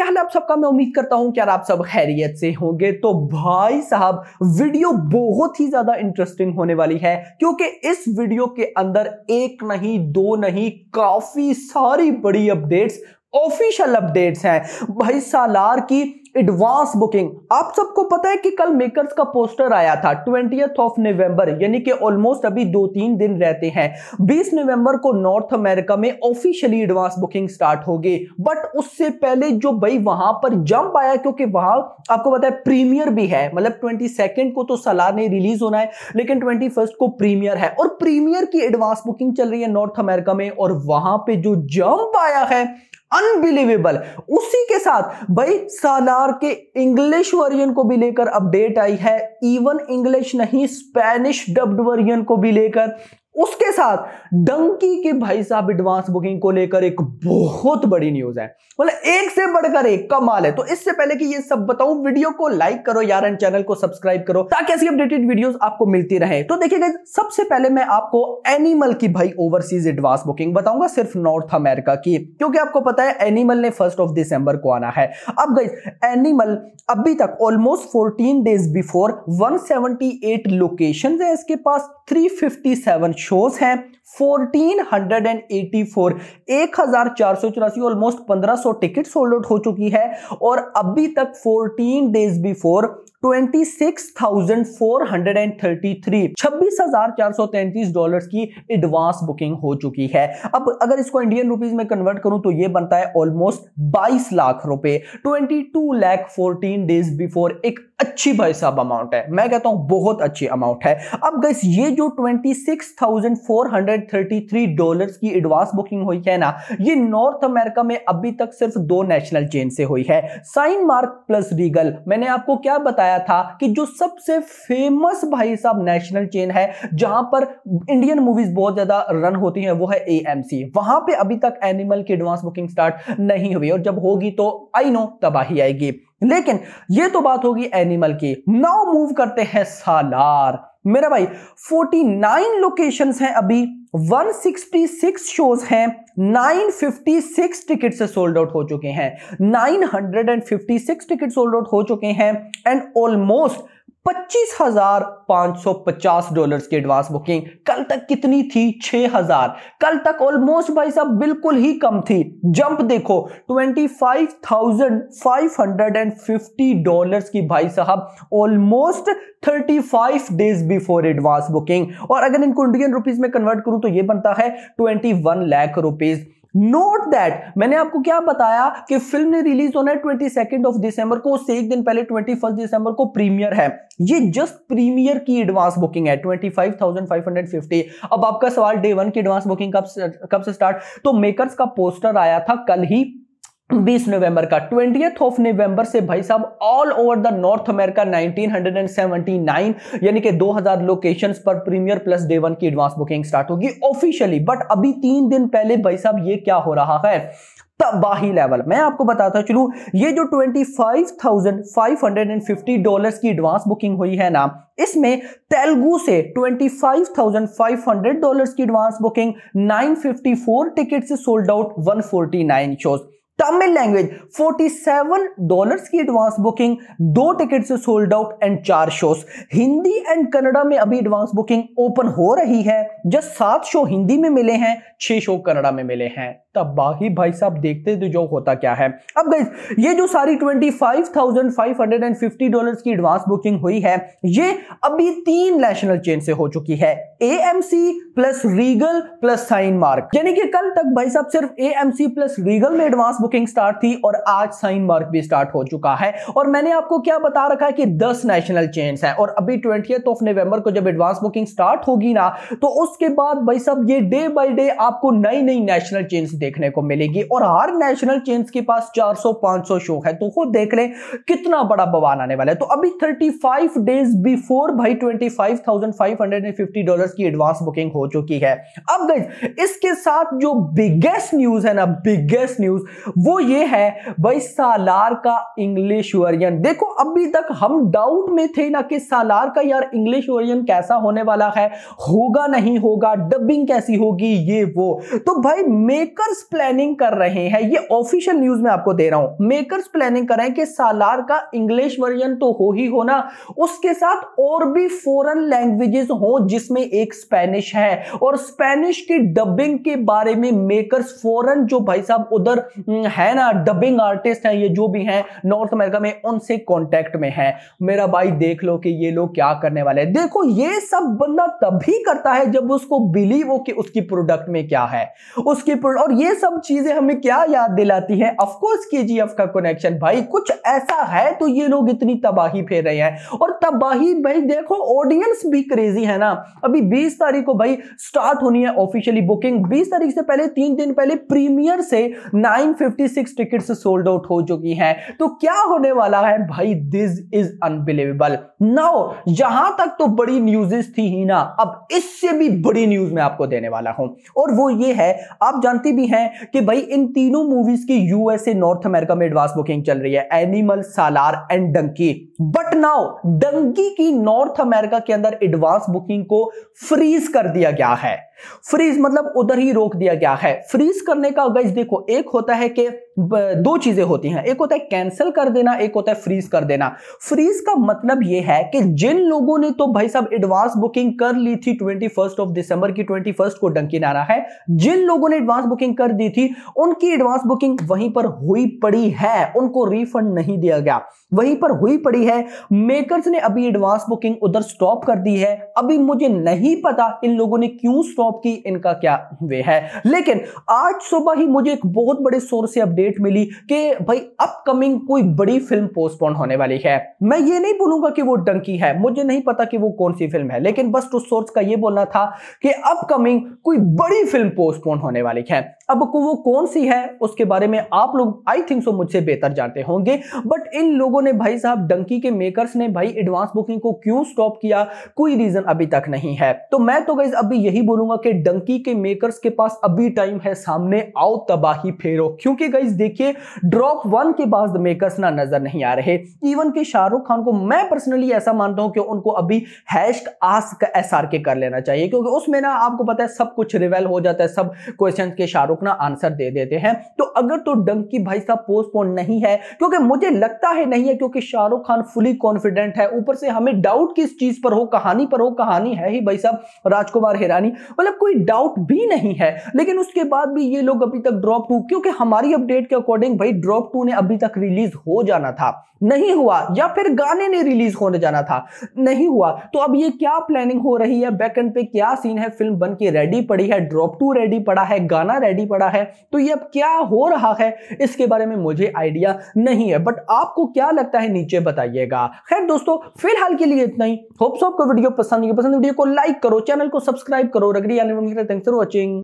क्या हाल है आप सबका। मैं उम्मीद करता हूं कि यार आप सब खैरियत से होंगे। तो भाई साहब वीडियो बहुत ही ज्यादा इंटरेस्टिंग होने वाली है, क्योंकि इस वीडियो के अंदर एक नहीं दो नहीं काफी सारी बड़ी अपडेट्स, ऑफिशियल अपडेट्स हैं भाई। सालार की एडवांस बुकिंग, आप सबको पता है कि कल मेकर्स का पोस्टर आया था 20 नवंबर, यानी कि ऑलमोस्ट अभी 2-3 दिन रहते हैं। 20 नवंबर को नॉर्थ अमेरिका में ऑफिशियली एडवांस बुकिंग स्टार्ट होगी, बट उससे पहले जो भाई वहां पर जंप आया, क्योंकि वहां आपको पता है प्रीमियर भी है, मतलब 22 को तो सलार ने रिलीज होना है, लेकिन 21 को प्रीमियर है और प्रीमियर की एडवांस बुकिंग चल रही है नॉर्थ अमेरिका में, और वहां पर जो जंप आया है अनबिलीवेबल। उसी के साथ भाई सालार के इंग्लिश वर्जन को भी लेकर अपडेट आई है, इवन इंग्लिश नहीं स्पेनिश डब्ड वर्जन को भी लेकर। उसके साथ डंकी के भाई साहब एडवांस बुकिंग को लेकर एक बहुत बड़ी न्यूज है, मतलब एक से बढ़कर एक, कमाल है। तो इससे पहले कि ये सब बताऊं, वीडियो को लाइक करो यार एंड चैनल को सब्सक्राइब करो ताकि ऐसी अपडेटेड वीडियोस आपको मिलती रहे। तो देखिए गाइस, सबसे पहले मैं आपको एनिमल की भाई ओवरसीज एडवांस बुकिंग बताऊंगा, सिर्फ नॉर्थ अमेरिका की, क्योंकि आपको पता है एनिमल ने 1 दिसंबर को आना है। अब गाइस एनिमल अभी तक ऑलमोस्ट 14 डेज बिफोर 178 लोकेशंस है इसके पास, 357 शोज हैं, 1484 1484 ऑलमोस्ट 1500 टिकट सोल्ड आउट हो चुकी है, और अभी तक 14 डेज बिफोर 26,433 $26,433 की एडवांस बुकिंग हो चुकी है। अब अगर इसको इंडियन रुपीस में कन्वर्ट करूं तो ये बनता है ऑलमोस्ट 22 लाख रुपए, 22 लाख 14 डेज बिफोर। एक अच्छी भाई साहब अमाउंट है, मैं कहता हूं बहुत अच्छी अमाउंट है। अब गाइस ये जो $26,433 की एडवांस बुकिंग हुई है ना, ये नॉर्थ अमेरिका में अभी तक सिर्फ 2 नेशनल चेन से हुई है, साइन मार्क प्लस रीगल। मैंने आपको क्या बताया था कि जो सबसे फेमस भाई साहब नेशनल चेन है जहां पर इंडियन मूवीज बहुत ज्यादा रन होती हैं, वो है AMC। वहां पे अभी तक एनिमल की एडवांस बुकिंग स्टार्ट नहीं हुई, और जब होगी तो आई नो तबाही आएगी, लेकिन ये तो बात होगी एनिमल की। नाउ मूव करते हैं सालार। मेरा भाई 49 लोकेशंस हैं अभी, 166 शोज हैं, 956 टिकट से सोल्ड आउट हो चुके हैं, 956 टिकट सोल्ड आउट हो चुके हैं, एंड ऑलमोस्ट $25,550 की एडवांस बुकिंग। कल तक कितनी थी? 6,000। कल तक ऑलमोस्ट भाई साहब बिल्कुल ही कम थी, जंप देखो $25,550 की भाई साहब almost 35 days before advance booking, और अगर इनको इंडियन रुपीस में कन्वर्ट करूं तो ये बनता है 21 लाख रुपीस। नोट दैट मैंने आपको क्या बताया कि फिल्म ने रिलीज होना है 22 दिसंबर को, उससे एक दिन पहले 21 दिसंबर को प्रीमियर है। ये जस्ट प्रीमियर की एडवांस बुकिंग है 25,550। अब आपका सवाल डे 1 की एडवांस बुकिंग कब से स्टार्ट? तो मेकर्स का पोस्टर आया था कल ही 20 नवंबर का, 20 नवंबर से भाई साहब all over the North America 1979 यानी कि 2000 लोकेशंस पर प्रीमियर प्लस डे 1 की एडवांस बुकिंग स्टार्ट होगी ऑफिशियली। बट अभी 3 दिन पहले भाई साहब ये क्या हो रहा है, तबाही लेवल। मैं आपको बताता चलूं, ये जो $25,550 की एडवांस बुकिंग हुई है ना, इसमें तेलुगु से $25,500 की एडवांस बुकिंग, 954 टिकट से sold out, 149 shows. Tamil language $47 की एडवांस बुकिंग, 2 टिकट से sold out and 4 shows. Hindi and Kannada में अभी एडवांस बुकिंग ओपन हो रही है, जस्ट 7 शो हिंदी में मिले हैं, 6 शो कन्नडा में मिले हैं। तबाही भाई साहब, देखते तो जो होता क्या है। अब गाइस ये जो सारी $25,550 की एडवांस बुकिंग हुई है, ये अभी 3 नेशनल चेन से हो चुकी है, AMC plus Regal plus sign mark. यानी कि कल तक भाई साहब सिर्फ AMC प्लस रीगल में एडवांस बुकिंग स्टार्ट थी, और आज साइन मार्क भी स्टार्ट हो चुका है। और मैंने आपको क्या बता रखा है कि 10 नेशनल चेन्स हैं, और अभी 20 नवंबर को जब एडवांस बुकिंग स्टार्ट होगी ना, तो उसके बाद भाई साहब ये डे बाय डे आपको नई नई नेशनल चेन्स देखने को मिलेगी, और हर नेशनल चेन्स के पास 400-500 शो है। तो खुद देख लें कितना बड़ा बवाल आने वाला है। तो अभी 35 डेज बिफोर भाई $25,550 की एडवांस बुकिंग हो चुकी है। अब गाइस इसके साथ जो बिगेस्ट न्यूज है ना, बिगेस्ट न्यूज वो ये है भाई सालार का इंग्लिश वर्जन। देखो अभी तक हम डाउट में थे ना कि सालार का यार इंग्लिश वर्जन कैसा होने वाला है, होगा नहीं होगा, डबिंग कैसी होगी, ये वो। तो भाई मेकर्स प्लानिंग कर रहे हैं, ये ऑफिशियल न्यूज में आपको दे रहा हूं, मेकर्स प्लानिंग कर रहे हैं कि सालार का इंग्लिश वर्जन तो हो ही होना, उसके साथ और भी फॉरेन लैंग्वेजेस हो जिसमें एक स्पेनिश है, और स्पेनिश की डबिंग के बारे में मेकर्स फॉरेन जो भाई साहब उधर है ना डबिंग आर्टिस्ट हैं, ये जो भी हैं नॉर्थ अमेरिका में, उनसे कांटेक्ट में हैं। मेरा भाई देख लो कि ये लोग क्या करने वाले हैं। देखो ये सब बंदा तभी करता है जब उसको बिलीव हो कि उसकी प्रोडक्ट में क्या है, उसकी प्रोडक्ट। और ये सब चीजें हमें क्या याद दिलाती है, ऑफ कोर्स केजीएफ का कनेक्शन। भाई कुछ ऐसा है तो ये लोग इतनी तबाही फेर रहे हैं, और तबाही भाई देखो ऑडियंस भी क्रेजी है ना। अभी 20 तारीख को भाई स्टार्ट होनी है ऑफिशियली बुकिंग, 20 तारीख से पहले 3 दिन पहले प्रीमियर से 956 टिकट्स सोल्ड आउट हो चुकी हैं। तो क्या होने वाला है भाई, दिस इज अनबिलीवेबल। नाउ यहां तक तो बड़ी न्यूज़ेस थी ही ना, अब इससे भी बड़ी न्यूज़ मैं आपको देने वाला हूं, और वो ये है, आप जानती भी हैं कि भाई इन तीनों मूवीज की यूएसए नॉर्थ अमेरिका में एडवांस बुकिंग चल रही है, Animal, Salaar and Dunki. But now Dunki की नॉर्थ अमेरिका के अंदर एडवांस बुकिंग को फ्रीज कर दिया गया है, फ्रीज मतलब उधर ही रोक दिया गया है। फ्रीज करने का गाइस देखो एक होता है कि दो चीजें होती हैं, एक होता है कैंसिल कर देना, एक होता है फ्रीज कर देना। फ्रीज का मतलब यह है कि जिन लोगों ने तो भाई साहब एडवांस बुकिंग कर ली थी 21 दिसंबर की, 21 को डंकी नारा है, जिन लोगों ने एडवांस बुकिंग कर दी थी उनकी एडवांस बुकिंग वहीं पर हुई पड़ी है, उनको रिफंड नहीं दिया गया, वहीं पर हुई पड़ी है। मेकर्स ने अभी एडवांस बुकिंग उधर स्टॉप कर दी है। अभी मुझे नहीं पता इन लोगों ने क्यों स्टॉप की, इनका क्या वे है, लेकिन आज सुबह ही मुझे एक बहुत बड़े सोर्स से अपडेट मिली कि भाई अपकमिंग कोई बड़ी फिल्म पोस्टपोन होने वाली है। मैं ये नहीं बोलूंगा कि वो डंकी है, मुझे नहीं पता कि वो कौन सी फिल्म है, लेकिन बस उस सोर्स का ये बोलना था कि अपकमिंग कोई बड़ी फिल्म पोस्टपोन होने वाली है। अब वो कौन सी है उसके बारे में आप लोग आई थिंक सो मुझसे बेहतर जानते होंगे, बट इन लोगों ने भाई साहब डंकी के मेकर्स ने भाई एडवांस बुकिंग को क्यों स्टॉप किया, कोई रीजन अभी तक नहीं है। तो मैं तो गाइस अभी यही बोलूंगा कि डंकी के मेकर्स के पास अभी टाइम है, सामने आओ तबाही फेरो, क्योंकि गाइस देखिए ड्रॉप 1 के बाद मेकर्स ना नजर नहीं आ रहे। इवन कि शाहरुख खान को मैं पर्सनली ऐसा मानता हूं कि उनको अभी #askSRK कर लेना चाहिए, क्योंकि उसमें ना आपको पता है सब कुछ रिवेल हो जाता है, सब क्वेश्चन के शाहरुख ना आंसर दे देते हैं। तो अगर तो डंकी भाई साहब पोस्टपोन नहीं है, क्योंकि मुझे लगता है नहीं है, क्योंकि शाहरुख खान फुली कॉन्फिडेंट है। ऊपर से हमें डाउट किस चीज पर हो, कहानी पर हो, कहानी है ही भाई साहब राजकुमार हिरानी, मतलब कोई डाउट भी नहीं है, लेकिन उसके बाद भी ये लोग अभी तक ड्रॉप 2, क्योंकि हमारी अपडेट के अकॉर्डिंग भाई ड्रॉप 2 ने अभी तक रिलीज हो जाना था, नहीं हुआ, या फिर गाने ने रिलीज होने जाना था, नहीं हुआ। तो अब ये क्या प्लानिंग हो रही है, बैक एंड पे क्या सीन है, फिल्म बन के रेडी पड़ी है, ड्रॉप 2 रेडी पड़ा है, गाना रेडी पड़ा है, तो ये अब क्या हो रहा है इसके बारे में मुझे आइडिया नहीं है, बट आपको क्या लगता है नीचे बताइएगा। खैर दोस्तों फिलहाल के लिए इतना ही, होप्स आपको वीडियो पसंद आई, पसंद वीडियो को लाइक करो, चैनल को सब्सक्राइब करो। रगड़ी एनिमल, थैंक्स फॉर वाचिंग।